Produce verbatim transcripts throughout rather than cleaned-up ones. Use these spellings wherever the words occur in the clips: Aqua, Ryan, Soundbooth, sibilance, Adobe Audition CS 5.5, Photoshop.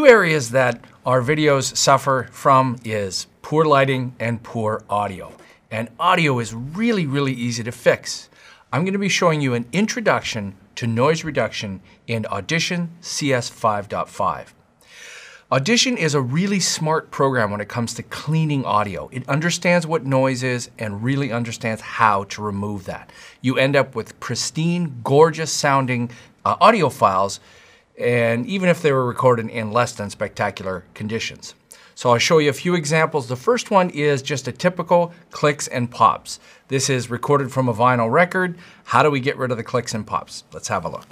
two areas that our videos suffer from is poor lighting and poor audio. And audio is really, really easy to fix. I'm going to be showing you an introduction to noise reduction in Audition C S five point five. Audition is a really smart program when it comes to cleaning audio. It understands what noise is and really understands how to remove that. You end up with pristine, gorgeous sounding uh, audio files, and even if they were recorded in less than spectacular conditions. So I'll show you a few examples. The first one is just a typical clicks and pops. This is recorded from a vinyl record. How do we get rid of the clicks and pops? Let's have a look.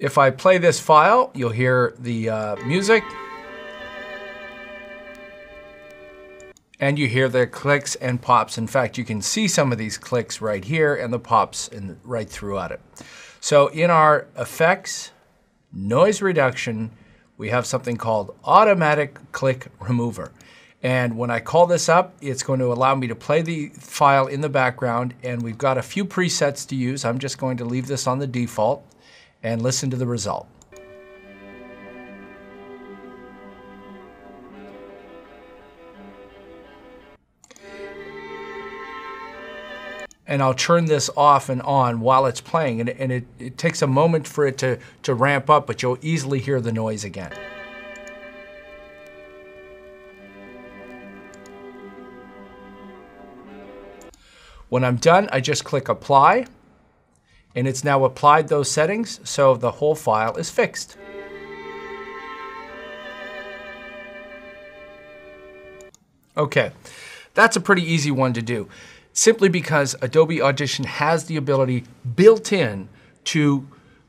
If I play this file, you'll hear the uh, music. And you hear the clicks and pops. In fact, you can see some of these clicks right here and the pops in, right throughout it. So in our effects, noise reduction, we have something called automatic click remover. And when I call this up, it's going to allow me to play the file in the background, and we've got a few presets to use. I'm just going to leave this on the default and listen to the result. And I'll turn this off and on while it's playing, and, and it, it takes a moment for it to, to ramp up, but you'll easily hear the noise again. When I'm done, I just click apply, and it's now applied those settings, so the whole file is fixed. Okay, that's a pretty easy one to do, simply because Adobe Audition has the ability built in to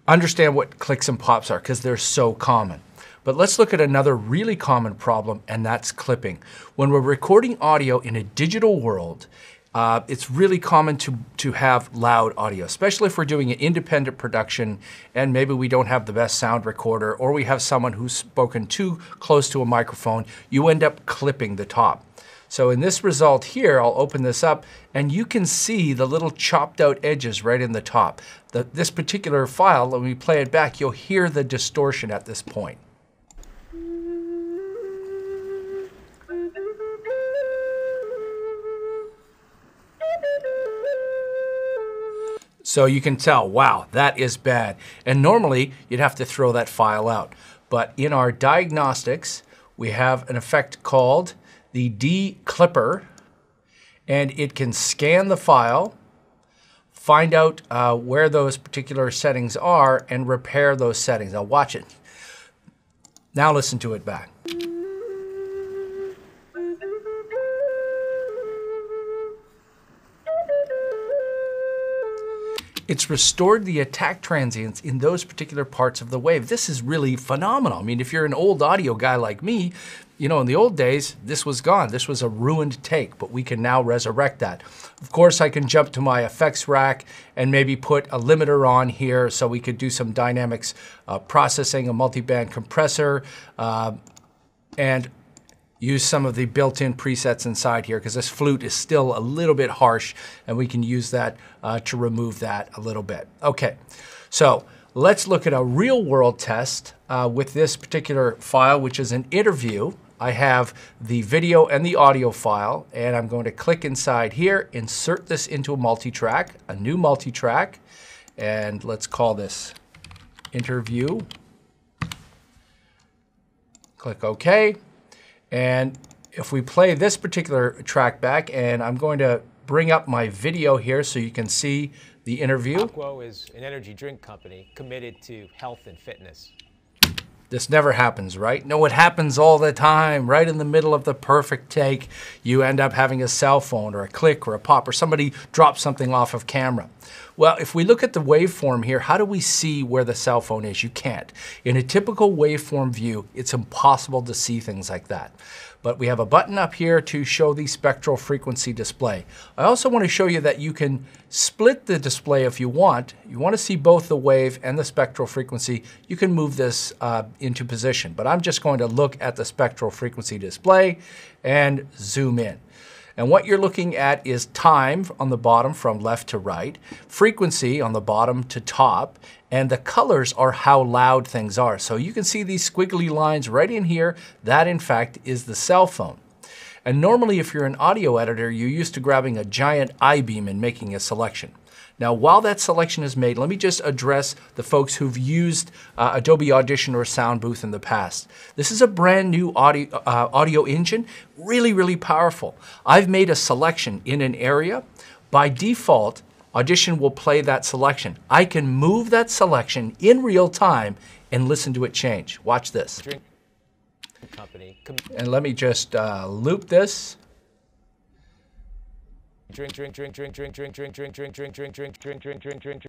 understand what clicks and pops are, because they're so common. But let's look at another really common problem, and that's clipping. When we're recording audio in a digital world, Uh, it's really common to, to have loud audio, especially if we're doing an independent production and maybe we don't have the best sound recorder, or we have someone who's spoken too close to a microphone. You end up clipping the top. So in this result here, I'll open this up and you can see the little chopped out edges right in the top. The, this particular file, when we play it back, you'll hear the distortion at this point. So you can tell, wow, that is bad. And normally you'd have to throw that file out. But in our diagnostics, we have an effect called the declipper, and it can scan the file, find out uh, where those particular settings are, and repair those settings. Now watch it. Now listen to it back. It's restored the attack transients in those particular parts of the wave. This is really phenomenal. I mean, if you're an old audio guy like me, you know, in the old days, this was gone. This was a ruined take, but we can now resurrect that. Of course, I can jump to my effects rack and maybe put a limiter on here so we could do some dynamics uh, processing, a multi-band compressor, uh, and use some of the built-in presets inside here, because this flute is still a little bit harsh, and we can use that uh, to remove that a little bit. Okay, so let's look at a real-world test uh, with this particular file, which is an interview. I have the video and the audio file, and I'm going to click inside here, insert this into a multi-track, a new multi-track, and let's call this interview. Click OK. And if we play this particular track back, and I'm going to bring up my video here so you can see the interview. Aqua is an energy drink company committed to health and fitness. This never happens, right? No, it happens all the time. Right in the middle of the perfect take, you end up having a cell phone or a click or a pop, or somebody drops something off of camera. Well, if we look at the waveform here, how do we see where the cell phone is? You can't. In a typical waveform view, it's impossible to see things like that. But we have a button up here to show the spectral frequency display. I also want to show you that you can split the display if you want. You want to see both the wave and the spectral frequency. You can move this uh, into position, but I'm just going to look at the spectral frequency display and zoom in. And what you're looking at is time on the bottom from left to right, frequency on the bottom to top, and the colors are how loud things are. So you can see these squiggly lines right in here. That in fact is the cell phone. And normally if you're an audio editor, you're used to grabbing a giant I-beam and making a selection. Now while that selection is made, let me just address the folks who've used uh, Adobe Audition or Soundbooth in the past. This is a brand new audio, uh, audio engine, really, really powerful. I've made a selection in an area. By default, Audition will play that selection. I can move that selection in real time and listen to it change. Watch this. Company. And let me just uh, loop this. Drink, drink, drink, drink, drink, drink, drink, drink, drink, drink, drink, drink, drink, drink, drink, drink, drink.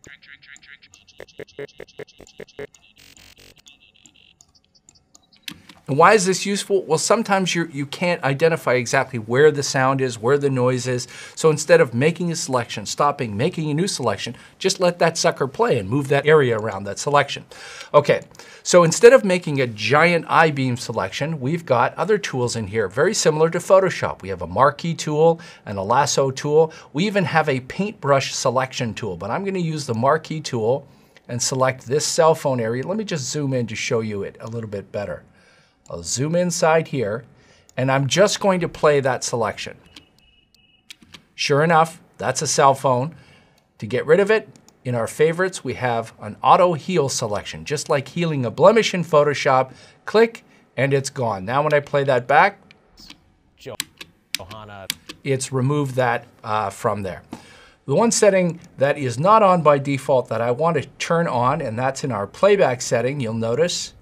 And why is this useful? Well, sometimes you you can't identify exactly where the sound is, where the noise is. So instead of making a selection, stopping, making a new selection, just let that sucker play and move that area around that selection. Okay, so instead of making a giant I-beam selection, we've got other tools in here, very similar to Photoshop. We have a marquee tool and a lasso tool. We even have a paintbrush selection tool, but I'm gonna use the marquee tool and select this cell phone area. Let me just zoom in to show you it a little bit better. I'll zoom inside here, and I'm just going to play that selection. Sure enough, that's a cell phone. To get rid of it, in our favorites, we have an auto heal selection, just like healing a blemish in Photoshop. Click, and it's gone. Now when I play that back, it's removed that uh, from there. The one setting that is not on by default that I want to turn on, and that's in our playback setting, you'll notice.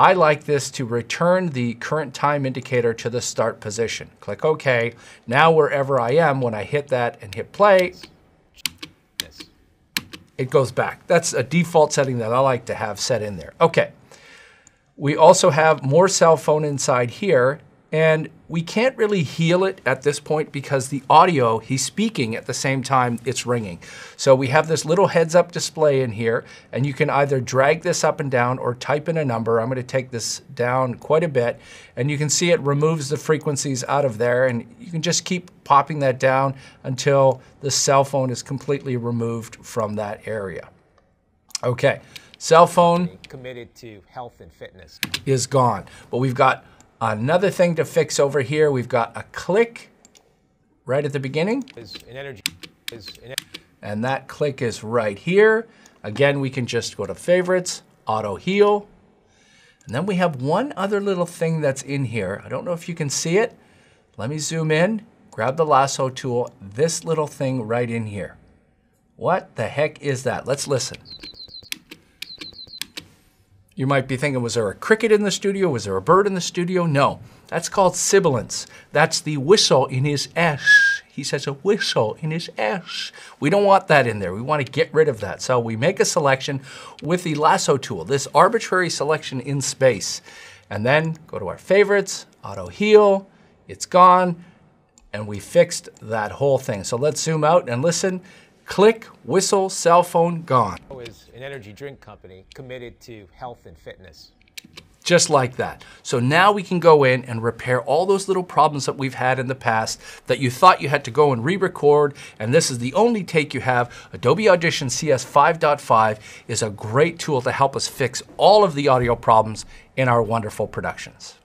I like this to return the current time indicator to the start position. Click OK. Now wherever I am, when I hit that and hit play, yes. It goes back. That's a default setting that I like to have set in there. Okay. We also have more cell phone inside here, and we can't really heal it at this point because the audio, he's speaking at the same time it's ringing. So we have this little heads up display in here, and you can either drag this up and down or type in a number. I'm going to take this down quite a bit, and you can see it removes the frequencies out of there, and you can just keep popping that down until the cell phone is completely removed from that area. Okay, cell phone committed to health and fitness is gone, but we've got another thing to fix over here. We've got a click right at the beginning. Is an energy. Is an and that click is right here. Again, we can just go to favorites, auto heal. And then we have one other little thing that's in here. I don't know if you can see it. Let me zoom in, grab the lasso tool, this little thing right in here. What the heck is that? Let's listen. You might be thinking, was there a cricket in the studio? Was there a bird in the studio? No, that's called sibilance. That's the whistle in his S. He says a whistle in his S. We don't want that in there. We want to get rid of that. So we make a selection with the lasso tool, this arbitrary selection in space. And then go to our favorites, auto heal, it's gone. And we fixed that whole thing. So let's zoom out and listen. Click, whistle, cell phone, gone. Is an energy drink company committed to health and fitness. Just like that. So now we can go in and repair all those little problems that we've had in the past that you thought you had to go and re-record, and this is the only take you have. Adobe Audition C S five point five is a great tool to help us fix all of the audio problems in our wonderful productions.